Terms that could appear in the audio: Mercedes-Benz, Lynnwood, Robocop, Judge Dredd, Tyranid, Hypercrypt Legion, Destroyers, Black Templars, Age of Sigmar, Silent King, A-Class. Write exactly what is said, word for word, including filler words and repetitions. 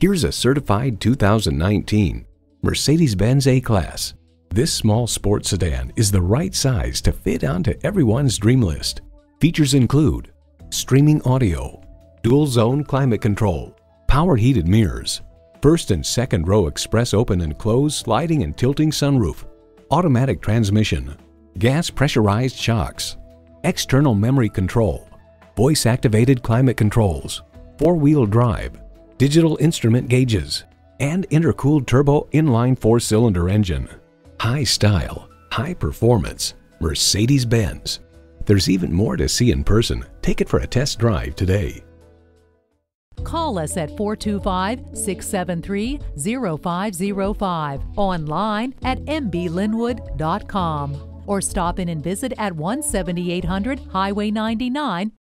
Here's a certified two thousand nineteen Mercedes-Benz A-Class. This small sports sedan is the right size to fit onto everyone's dream list. Features include streaming audio, dual zone climate control, power heated mirrors, first and second row express open and close sliding and tilting sunroof, automatic transmission, gas pressurized shocks, external memory control, voice activated climate controls, four-wheel drive, digital instrument gauges, and intercooled turbo inline four-cylinder engine. High style, high performance, Mercedes-Benz. There's even more to see in person. Take it for a test drive today. Call us at four two five, six seven three, zero five zero five, online at m b linwood dot com, or stop in and visit at one seventy-eight hundred Highway ninety-nine